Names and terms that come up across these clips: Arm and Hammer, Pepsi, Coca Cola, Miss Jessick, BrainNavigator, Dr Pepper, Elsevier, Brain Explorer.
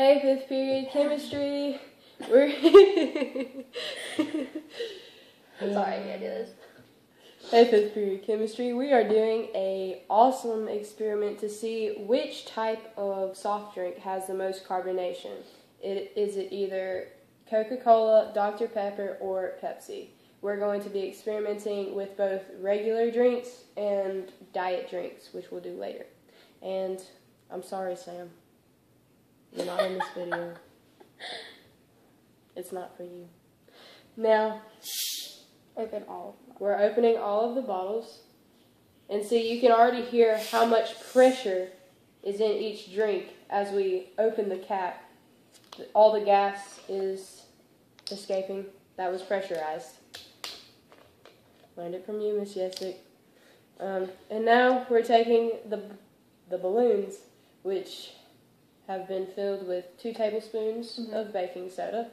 Hey, fifth period chemistry. We're I'm sorry, I did this. Hey, fifth period chemistry. We are doing a awesome experiment to see which type of soft drink has the most carbonation. Is it either Coca Cola, Dr Pepper, or Pepsi? We're going to be experimenting with both regular drinks and diet drinks, which we'll do later. And I'm sorry, Sam. You're not in this video. It's not for you. Now, open all. We're opening all of the bottles. And see, you can already hear how much pressure is in each drink as we open the cap. All the gas is escaping. That was pressurized. Learned it from you, Miss Jessick. And now we're taking the balloons, which have been filled with 2 tablespoons of baking soda,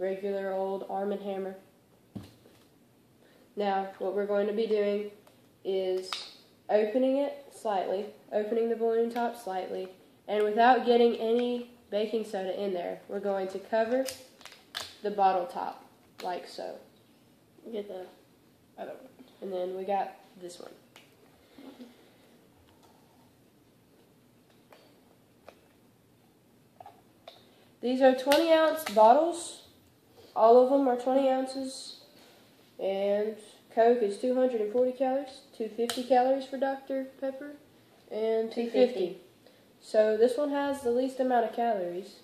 regular old Arm and Hammer. Now, what we're going to be doing is opening it slightly, opening the balloon top slightly, and without getting any baking soda in there, we're going to cover the bottle top, like so. Get the other one. And then we got this one. These are 20-ounce bottles. All of them are 20 ounces. And Coke is 240 calories, 250 calories for Dr. Pepper, and 250. So this one has the least amount of calories,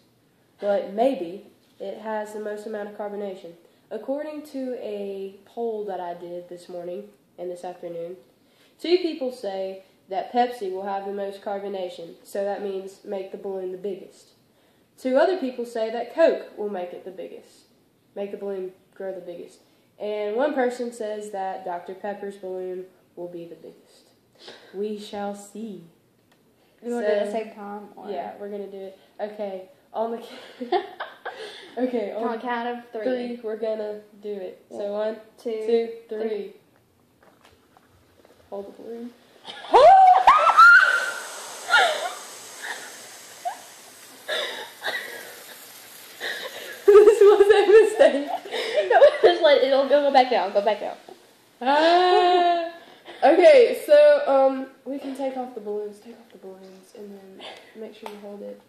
but maybe it has the most amount of carbonation. According to a poll that I did this morning and this afternoon, 2 people say that Pepsi will have the most carbonation, so that means make the balloon the biggest. 2 other people say that Coke will make it the biggest, make the balloon grow the biggest. And 1 person says that Dr. Pepper's balloon will be the biggest. We shall see. You want to do it at the same time? Or? Yeah, we're going to do it. Okay, on the count. Okay, on the count of 3. 3, we're going to do it. So 1, 2, 3. Hold the balloon. This was a mistake. Just let it, it'll go back down. Go back down. Okay, so we can take off the balloons. Take off the balloons, and then make sure you hold it.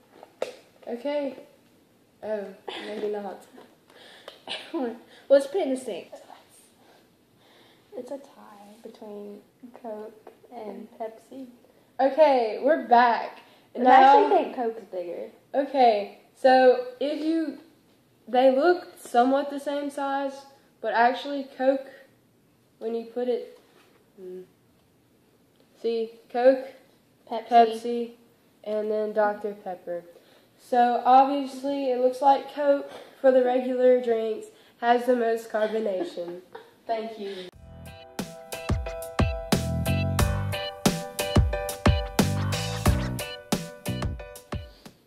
Okay. Oh, maybe not. Well, let's put it in the sink. It's a tie between Coke and Pepsi. Okay, we're back. And I actually think Coke's bigger. Okay, so if you. They look somewhat the same size, but actually Coke, when you put it, see, Coke, Pepsi, and then Dr. Pepper. So obviously it looks like Coke, for the regular drinks, has the most carbonation. Thank you.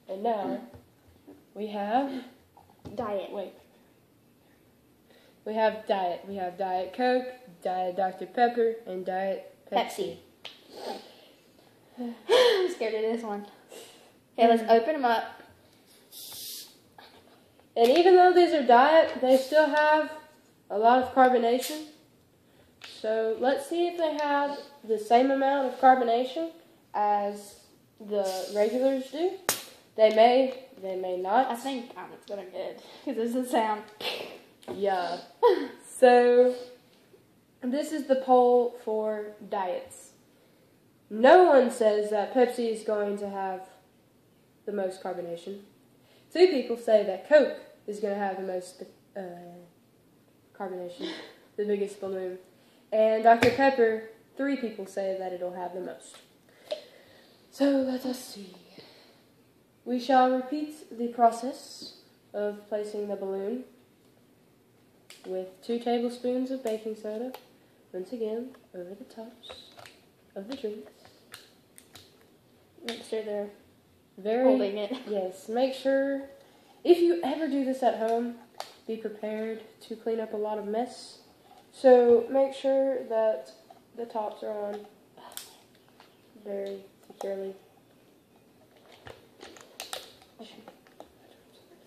And now, we have... Diet. Wait. We have Diet Coke, Diet Dr. Pepper, and Diet Pepsi. I'm scared of this one. Okay, let's open them up. And even though these are diet, they still have a lot of carbonation. So let's see if they have the same amount of carbonation as the regulars do. They may not. I think it's gonna good because there's a sound. Yeah. So this is the poll for diets. No one says that Pepsi is going to have the most carbonation. 2 people say that Coke is going to have the most carbonation, the biggest balloon, and Dr. Pepper. 3 people say that it'll have the most. So let us see. We shall repeat the process of placing the balloon with 2 tablespoons of baking soda, once again, over the tops of the drinks. Make sure they're holding it. Yes, make sure, if you ever do this at home, be prepared to clean up a lot of mess. So make sure that the tops are on very securely.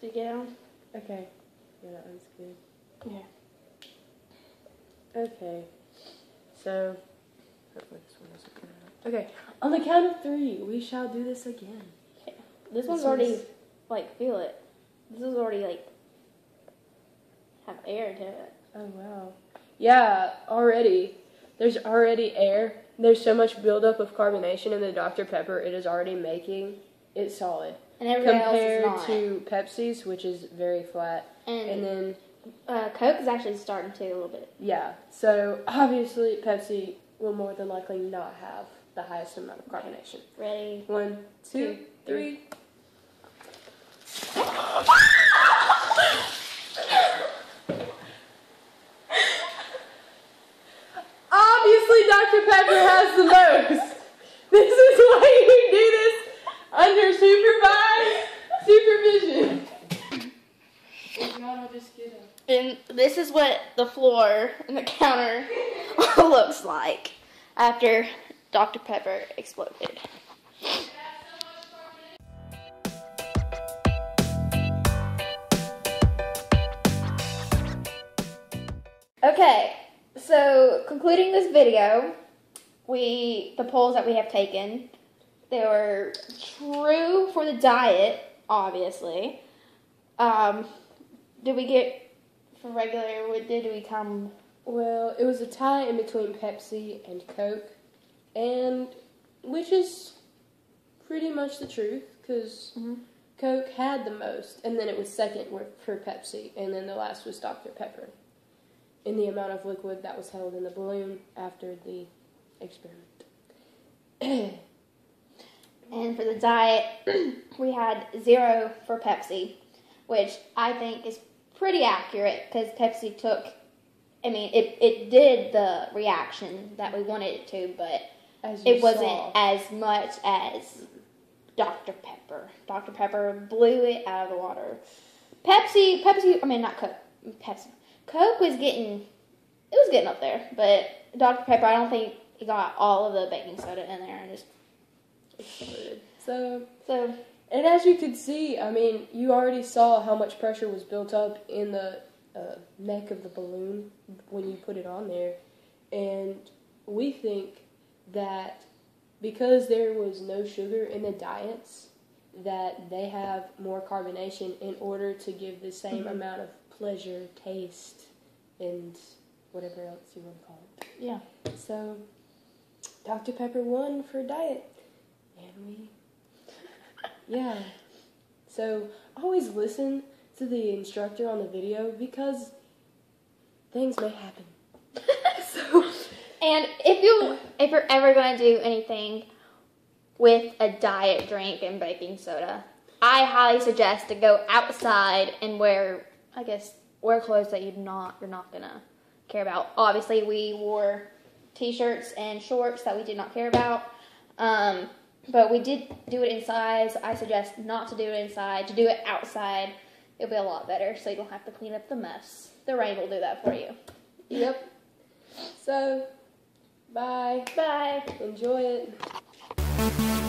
to get on? Okay. Yeah, that was good. Yeah. Okay. So, hopefully this one doesn't come out. Okay. On the count of three, we shall do this again. Okay. This one's already, like, feel it. This is already, like, have air to it. Oh, wow. Yeah, already. There's already air. There's so much buildup of carbonation in the Dr. Pepper, it is already making it solid. And everything else is not. Compared to Pepsi's, which is very flat. And then Coke is actually starting to a little bit. Yeah, so obviously Pepsi will more than likely not have the highest amount of carbonation. Okay. Ready? 1, 2, 3. Dr. Pepper has the most. This is why you do this under supervision. I'll just get it. And this is what the floor and the counter looks like after Dr. Pepper exploded. Okay. So, concluding this video, the polls that we have taken, they were true for the diet, obviously. Did we get, for regular, what did we come? Well, it was a tie in between Pepsi and Coke, and, which is pretty much the truth, because Coke had the most, and then it was second for Pepsi, and then the last was Dr. Pepper. In the amount of liquid that was held in the balloon after the experiment. And for the diet, we had 0 for Pepsi, which I think is pretty accurate because Pepsi took, I mean, it did the reaction that we wanted it to, but it wasn't as much as Dr. Pepper. Dr. Pepper blew it out of the water. Coke was getting, up there, but Dr. Pepper, I don't think it got all of the baking soda in there and just exploded. So, and as you can see, I mean, you already saw how much pressure was built up in the neck of the balloon when you put it on there, and we think that because there was no sugar in the diets, that they have more carbonation in order to give the same amount of pleasure, taste, and whatever else you want to call it. Yeah. So, Dr. Pepper won for diet. And we... yeah. So, always listen to the instructor on the video because things may happen. And if you're ever going to do anything with a diet drink and baking soda, I highly suggest to go outside and wear clothes that you're not gonna care about. Obviously, we wore t-shirts and shorts that we did not care about, but we did do it inside. So I suggest not to do it inside. To do it outside, it'll be a lot better. So you don't have to clean up the mess. The rain will do that for you. Yep. So, bye. Bye. Enjoy it.